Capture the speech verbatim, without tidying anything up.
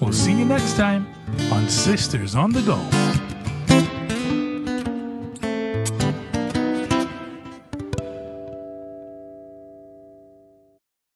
We'll see you next time on Sisters on the Go.